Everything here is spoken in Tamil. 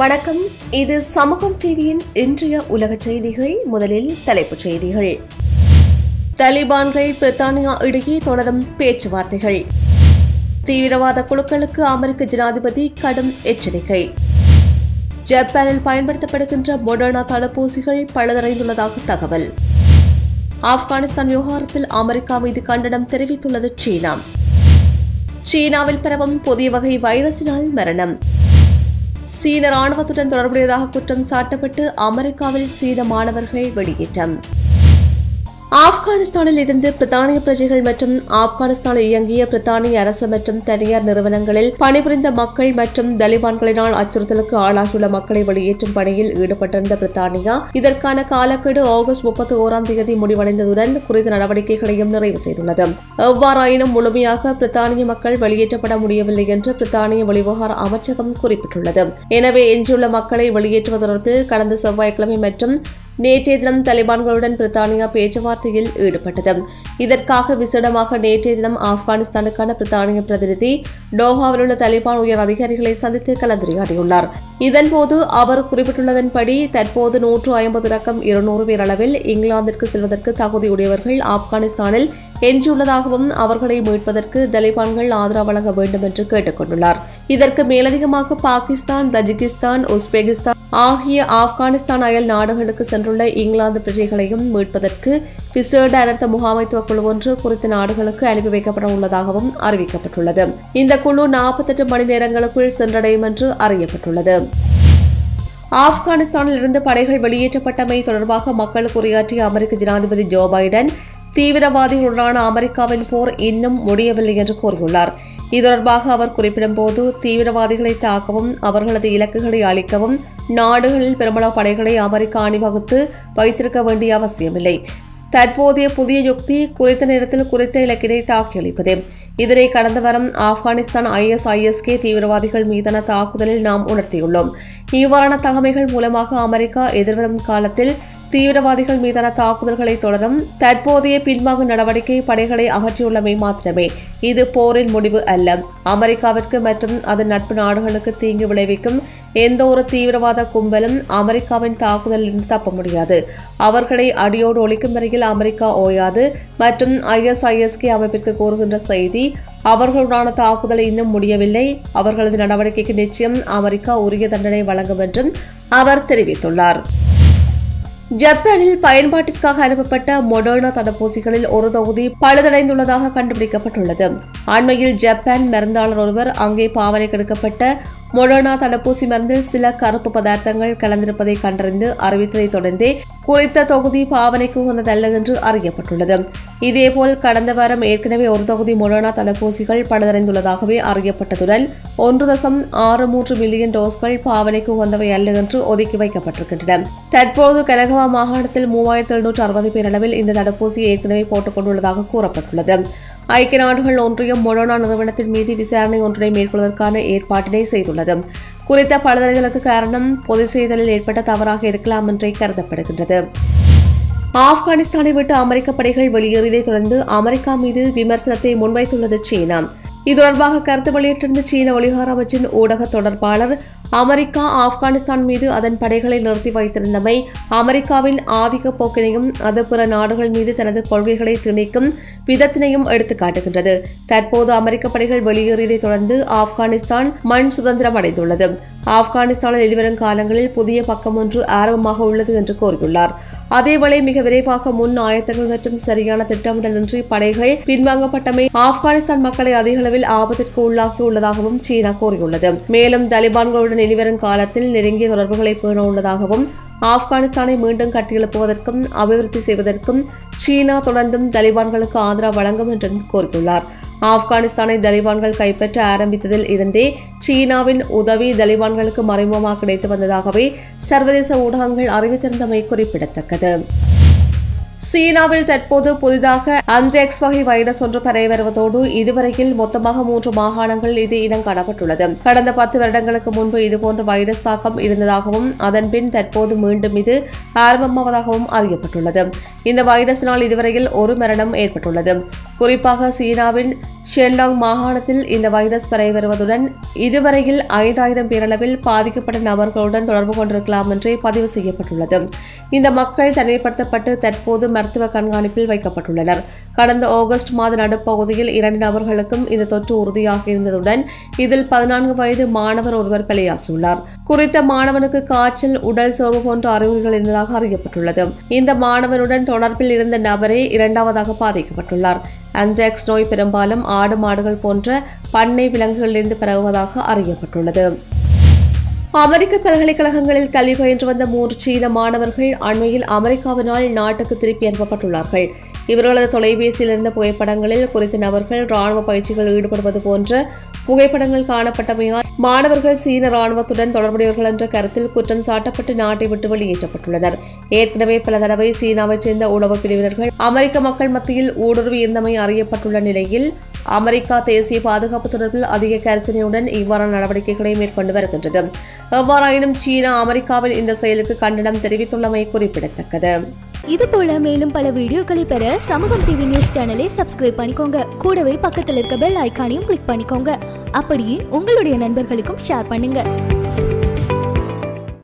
வணக்கம் இது சமூகம் டிவியின் இன்றைய உலக செய்திகள் முதலில் தலைப்புச் செய்திகள் தாலிபான்கள் பிரித்தானியா இடையே தொடரும் பேச்சுவார்த்தைகள் தீவிரவாத குழுக்களுக்கு அமெரிக்க ஜனாதிபதி கடும் எச்சரிக்கை ஜப்பானில் பயன்படுத்தப்படுகின்ற மொடர்னா தடுப்பூசிகள் பழுதடைந்துள்ளதாக தகவல் ஆப்கானிஸ்தான் விவகாரத்தில் அமெரிக்கா மீது கண்டனம் தெரிவித்துள்ளது சீனா சீனாவில் பரவும் புதிய வகை வைரஸினால் மரணம் சீன ராணுவத்துடன் தொடர்புடையதாக குற்றம் சாட்டப்பட்டு அமெரிக்காவில் சீன மாணவர்கள் வெளியேற்றம் ஆப்கானிஸ்தானில் இருந்து பிரித்தானிய பிரஜைகள் மற்றும் ஆப்கானிஸ்தானில் இயங்கிய பிரித்தானிய அரசு மற்றும் தனியார் நிறுவனங்களில் பணிபுரிந்த மக்கள் மற்றும் தலிபான்களினால் அச்சுறுத்தலுக்கு ஆளாகியுள்ள மக்களை வெளியேற்றும் பணியில் ஈடுபட்டிருந்த பிரித்தானியா இதற்கான காலக்கெடு ஆகஸ்ட் 31 முடிவடைந்ததுடன் குறித்த நடவடிக்கைகளையும் நிறைவு செய்துள்ளது. எவ்வாறாயினும் முழுமையாக பிரித்தானிய மக்கள் வெளியேற்றப்பட முடியவில்லை என்று பிரித்தானிய வெளிவிவகார அமைச்சகம் குறிப்பிட்டுள்ளது. எனவே எஞ்சியுள்ள மக்களை வெளியேற்றுவது தொடர்பில் கடந்த செவ்வாய்க்கிழமை மற்றும் நேற்றைய தினம் தலிபான்களுடன் பிரித்தானியா பேச்சுவார்த்தையில் ஈடுபட்டது. இதற்காக விசேடமாக நேற்றைய தினம் ஆப்கானிஸ்தானுக்கான பிரித்தானிய பிரதிநிதி டோஹாவில் உள்ள தலிபான் உயர் அதிகாரிகளை சந்தித்து கலந்துரையாடியுள்ளார். இதன்போது அவர் குறிப்பிட்டுள்ளதன்படி தற்போது 150 - 200 பேர் அளவில் இங்கிலாந்திற்கு செல்வதற்கு தகுதியுடையவர்கள் ஆப்கானிஸ்தானில் எஞ்சியுள்ளதாகவும் அவர்களை மீட்பதற்கு தலிபான்கள் ஆதரவு வழங்க வேண்டும் என்று கேட்டுக்கொண்டுள்ளார். இதற்கு மேலதிகமாக பாகிஸ்தான், தஜிகிஸ்தான், உஸ்பெகிஸ்தான் ஆகிய ஆப்கானிஸ்தான் அயல் நாடுகளுக்கு சென்றுள்ள இங்கிலாந்து பிரஜைகளையும் மீட்பதற்கு விசேட அனர்த்த முகாமைத்துவ குழு ஒன்று குறித்த நாடுகளுக்கு அனுப்பி வைக்கப்பட உள்ளதாகவும் அறிவிக்கப்பட்டுள்ளது. இந்த குழு 48 மணி நேரங்களுக்குள் சென்றடையும் என்று அறியப்பட்டுள்ளது. ஆப்கானிஸ்தானில் இருந்து படைகள் வெளியேற்றப்பட்டமை தொடர்பாக மக்களுக்கு உரையாற்றிய அமெரிக்க ஜனாதிபதி ஜோ பைடன் தீவிரவாதிகளுடனான அமெரிக்காவின் போர் இன்னும் முடியவில்லை என்று கூறியுள்ளார். இது தொடர்பாக அவர் குறிப்பிடும்போது தீவிரவாதிகளை தாக்கவும் அவர்களது இலக்குகளை அழிக்கவும் நாடுகளில் பெருமளவு படைகளை அமெரிக்கா அணிவகுத்து வைத்திருக்க வேண்டிய அவசியமில்லை. தற்போதைய புதிய யுக்தி குறித்த நேரத்தில் குறித்த இலக்கினை தாக்கியளிப்பது. இதனை கடந்த வாரம் ஆப்கானிஸ்தான் ISIS தீவிரவாதிகள் மீதான தாக்குதலில் நாம் உணர்த்தியுள்ளோம். இவ்வாறான தகமைகள் மூலமாக அமெரிக்கா எதிர்வரும் காலத்தில் தீவிரவாதிகள் மீதான தாக்குதல்களை தொடரும் தற்போதைய பின்வாங்கும் நடவடிக்கை படைகளை அகற்றியுள்ளமை மாத்திரமே. இது போரின் முடிவு அல்ல. அமெரிக்காவிற்கு மற்றும் அதன் நட்பு நாடுகளுக்கு தீங்கு விளைவிக்கும் எந்த ஒரு தீவிரவாத கும்பலும் அமெரிக்காவின் தாக்குதலில் தப்ப முடியாது. அவர்களை அடியோடு ஒழிக்கும் வரையில் அமெரிக்கா ஓயாது மற்றும் ISIS அமைப்பிற்கு கூறுகின்ற செய்தி அவர்களுடான தாக்குதலை இன்னும் முடியவில்லை. அவர்களது நடவடிக்கைக்கு நிச்சயம் அமெரிக்கா உரிய தண்டனை வழங்கும் என்றும் அவர் தெரிவித்துள்ளார். ஜப்பானில் பயன்பாட்டிற்காக அனுப்பப்பட்ட மொடர்னா தடுப்பூசிகளில் ஒரு தொகுதி பழுதடைந்துள்ளதாக கண்டுபிடிக்கப்பட்டுள்ளது. அண்மையில் ஜப்பான் மருந்தாளர் ஒருவர் அங்கே பாவனைக்கு எடுக்கப்பட்ட மொடர்னா தடுப்பூசி மருந்தில் சில கருப்பு பதார்த்தங்கள் கலந்திருப்பதை கண்டறிந்து அறிவித்ததை தொடர்ந்தே குறித்த தொகுதி பாவனைக்கு உகந்ததல்ல என்று அறியப்பட்டுள்ளது. இதேபோல் கடந்த வாரம் ஏற்கனவே ஒரு தொகுதி மொடர்னா தடுப்பூசிகள் பழுதடைந்துள்ளதாகவே அறியப்பட்டதுடன் 1.63 மில்லியன் டோஸ்கள் பாவனைக்கு உகந்தவை அல்ல என்று ஒதுக்கி வைக்கப்பட்டிருக்கின்றன. தற்போது கனகவா மாகாணத்தில் 3760 பேர் அளவில் இந்த தடுப்பூசியை ஏற்கனவே போட்டுக் கொண்டுள்ளதாக கூறப்பட்டுள்ளது. ஐக்கிய நாடுகள் ஒன்றியம் மொடர்னா நிறுவனத்தின் மீது விசாரணை ஒன்றை மேற்கொள்வதற்கான ஏற்பாட்டினை செய்துள்ளது. குறித்த பழுதடைதலுக்கு காரணம் பொது செய்தலில் ஏற்பட்ட தவறாக இருக்கலாம் என்றே கருதப்படுகின்றது. ஆப்கானிஸ்தானை விட்டு அமெரிக்க படைகள் வெளியேறியதை தொடர்ந்து அமெரிக்கா மீது விமர்சனத்தை முன்வைத்துள்ளது சீனா. இது தொடர்பாக கருத்து வெளியிட்டிருந்த சீன வெளிவிவகார அமைச்சின் ஊடக தொடர்பாளர் அமெரிக்கா ஆப்கானிஸ்தான் மீது அதன் படைகளை நிறுத்தி வைத்திருந்தமை அமெரிக்காவின் ஆதிக்க போக்கினையும் அது பிற நாடுகள் மீது தனது கொள்கைகளை திணிக்கும் விதத்தினையும் எடுத்துக் காட்டுகின்றது. தற்போது அமெரிக்க படைகள் வெளியேறியதை தொடர்ந்து ஆப்கானிஸ்தான் மண் சுதந்திரம் அடைந்துள்ளது. ஆப்கானிஸ்தானில் எதிர்வரும் காலங்களில் புதிய பக்கம் ஒன்று ஆரம்பமாக உள்ளது என்று கூறியுள்ளார். அதேவேளை மிக விரைவாக முன் ஆயத்தங்கள் மற்றும் சரியான திட்டமிடலின்றி படைகள் பின்வாங்கப்பட்டமை ஆப்கானிஸ்தான் மக்களை அதிக அளவில் ஆபத்திற்கு உள்ளாக்கி உள்ளதாகவும் சீனா கூறியுள்ளது. மேலும் தலிபான்களுடன் இனிவரும் காலத்தில் நெருங்கிய தொடர்புகளை பேண உள்ளதாகவும் ஆப்கானிஸ்தானை மீண்டும் கட்டியெழுப்புவதற்கும் அபிவிருத்தி செய்வதற்கும் சீனா தொடர்ந்தும் தலிபான்களுக்கு ஆதரவு வழங்கும் என்றும் கூறியுள்ளார். ஆப்கானிஸ்தானை தலிபான்கள் கைப்பற்ற ஆரம்பித்ததில் இருந்தே சீனாவின் உதவி தலிபான்களுக்கு மறைமுகமாக கிடைத்து வந்ததாகவே சர்வதேச ஊடகங்கள் அறிவித்திருந்தமை குறிப்பிடத்தக்கது. சீனாவில் தற்போது புதிதாக ஆந்த்ராக்ஸ் வகை வைரஸ் ஒன்று பரவி வருவதோடு இதுவரையில் மொத்தமாக 3 மாகாணங்களில் இது இனம் காணப்பட்டுள்ளது. கடந்த 10 வருடங்களுக்கு முன்பு இதுபோன்ற வைரஸ் தாக்கம் இருந்ததாகவும் அதன் பின் தற்போது மீண்டும் இது ஆரம்பமாவதாகவும் அறியப்பட்டுள்ளது. இந்த வைரஸினால் இதுவரையில் ஒரு மரணம் ஏற்பட்டுள்ளது. குறிப்பாக சீனாவின் ஷெல்லாங் மாகாணத்தில் இந்த வைரஸ் பரவி வருவதுடன் இதுவரையில் 5000 பேரளவில் பாதிக்கப்பட்ட நபர்களுடன் தொடர்பு கொண்டிருக்கலாம் என்று பதிவு செய்யப்பட்டுள்ளது. இந்த மக்கள் தனிமைப்படுத்தப்பட்டு தற்போது மருத்துவ கண்காணிப்பில் வைக்கப்பட்டுள்ளனர். கடந்த ஆகஸ்ட் மாத நடுப்பகுதியில் 2 நபர்களுக்கும் இந்த தொற்று உறுதியாக இருந்ததுடன் இதில் 14 வயது மாணவர் ஒருவர் பலியாகியுள்ளார். குறித்த மாணவனுக்கு காய்ச்சல், உடல் சோர்வு போன்ற அறிகுறிகள் இருந்ததாக அறியப்பட்டுள்ளது. இந்த மாணவனுடன் தொடர்பில் இருந்த நபரே 2வது பாதிக்கப்பட்டுள்ளார். ஆந்த்ராக்ஸ் நோய் பெரும்பாலும் ஆடு மாடுகள் போன்ற பண்ணை விலங்குகளிலிருந்து பரவுவதாக அறியப்பட்டுள்ளது. அமெரிக்க பல்கலைக்கழகங்களில் கல்வி பயின்று வந்த 3 சீன மாணவர்கள் அண்மையில் அமெரிக்காவினால் நாட்டுக்கு திருப்பி அனுப்பப்பட்டுள்ளார்கள். இவர்களது தொலைபேசியில் இருந்த புகைப்படங்களில் குறித்த நபர்கள் ராணுவ பயிற்சிகளில் ஈடுபடுவது போன்ற புகைப்படங்கள் காணப்பட்டமையால் மாணவர்கள் சீன ராணுவத்துடன் தொடர்புடையவர்கள் என்ற கருத்தில் குற்றம் சாட்டப்பட்டு நாட்டை விட்டு வெளியேற்றப்பட்டுள்ளனர். ஏற்கனவே பல தடவை சீனாவைச் சேர்ந்த உளவு பிரிவினர்கள் அமெரிக்க மக்கள் மத்தியில் ஊடுருவி இருந்தமை அறியப்பட்டுள்ள நிலையில் அமெரிக்கா தேசிய பாதுகாப்பு தொடர்பில் அதிக கரிசனையுடன் இவ்வாறான நடவடிக்கைகளை மேற்கொண்டு வருகின்றது. எவ்வாறாயினும் சீனா அமெரிக்காவின் இந்த செயலுக்கு கண்டனம் தெரிவித்துள்ளமை குறிப்பிடத்தக்கது. இதுபோல மேலும் பல வீடியோக்களை பெற சமூகம் டிவி நியூஸ் சேனலை சப்ஸ்கிரைப் பண்ணிக்கோங்க. கூடவே பக்கத்தில் இருக்க பெல் ஐக்கானையும் கிளிக் பண்ணிக்கோங்க. அப்படியே உங்களுடைய நண்பர்களுக்கும் ஷேர் பண்ணுங்க.